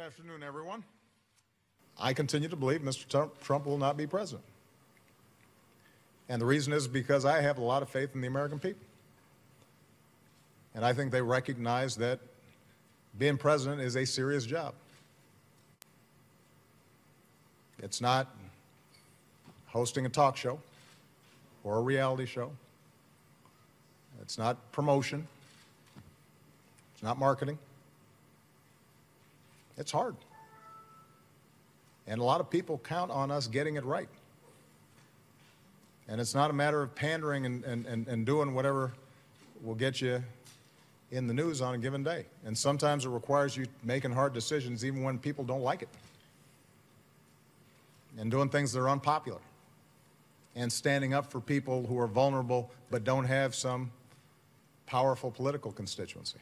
Good afternoon, everyone. I continue to believe Mr. Trump will not be president. And the reason is because I have a lot of faith in the American people. And I think they recognize that being president is a serious job. It's not hosting a talk show or a reality show. It's not promotion. It's not marketing. It's hard. And a lot of people count on us getting it right. And it's not a matter of pandering and doing whatever will get you in the news on a given day. And sometimes it requires you making hard decisions even when people don't like it. And doing things that are unpopular. And standing up for people who are vulnerable but don't have some powerful political constituency.